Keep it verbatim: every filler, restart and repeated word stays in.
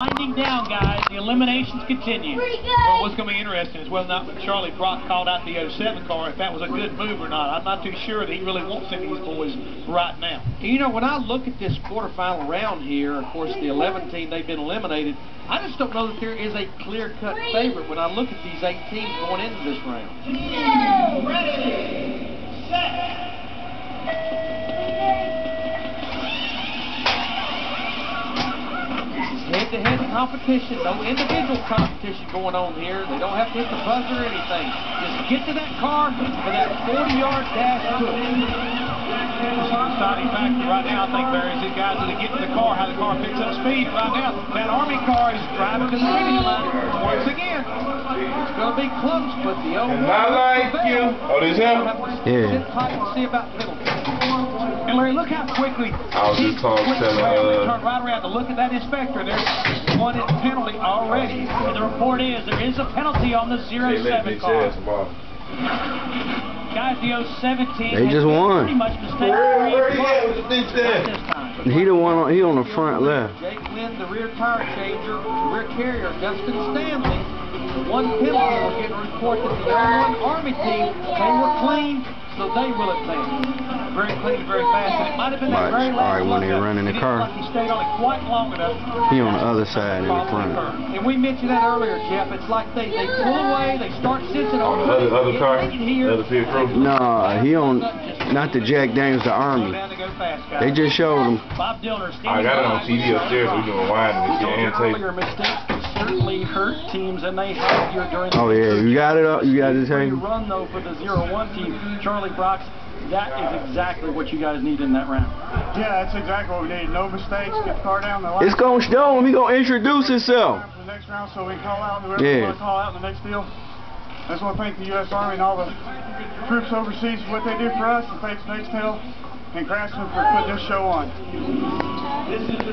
Winding down, guys. The eliminations continue. Well, what's going to be interesting is whether or not Charlie Brock called out the oh seven car, if that was a good move or not. I'm not too sure that he really wants any of these boys right now. You know, when I look at this quarterfinal round here, of course, the eleven team, they've been eliminated. I just don't know that there is a clear-cut favorite when I look at these eight teams going into this round. Ready, set. Head-to-head competition, no individual competition going on here. They don't have to hit the buzzer or anything. Just get to that car for that forty-yard dash. That's an exciting factor right now, I think, Barry, is these guys that get to the car, how the car picks up speed right now. That Army car is driving to the finish line once again. It's going to be close, but the old and I like you. Oh, there's him. Yeah. Sit tight and see about the middle. And Larry, look how quickly I was just talking to uh, turn right around to look at that inspector. There's one penalty already. And the report is there is a penalty on the zero seven car. Guys, the oh seventeen. They just won. Pretty much mistake free. He the one on, he on the front left. Jake Lynn, the rear tire changer, the rear carrier, Justin Stanley. The one penalty was getting reported to the one Army team. They were clean, so they will advance. Very clean, very fast, and it might have been that very last one. All right, when he ran in the car, he stayed on it quite long enough. He on the other side in the front. And we mentioned that earlier, Jeff. It's like they, they pull away, they start sensing on the other, other car. No, he on, not the Jack Dames, the Army. They just showed him. I got it on T V upstairs. We're doing wide and it's getting tape. Certainly hurt teams, and they help you during the oh yeah, you got it up, you got it. You run though for the zero one team, Charlie Brock's. That is exactly what you guys need in that round. Yeah, that's exactly what we need. No mistakes. Get the car down the line. It's going to show him. He's going to introduce himself. For the next round, so we call out the yeah. call out in the next deal. I just want to thank the U S Army and all the troops overseas for what they do for us, and thanks Nextel and Grassman for putting this show on. This is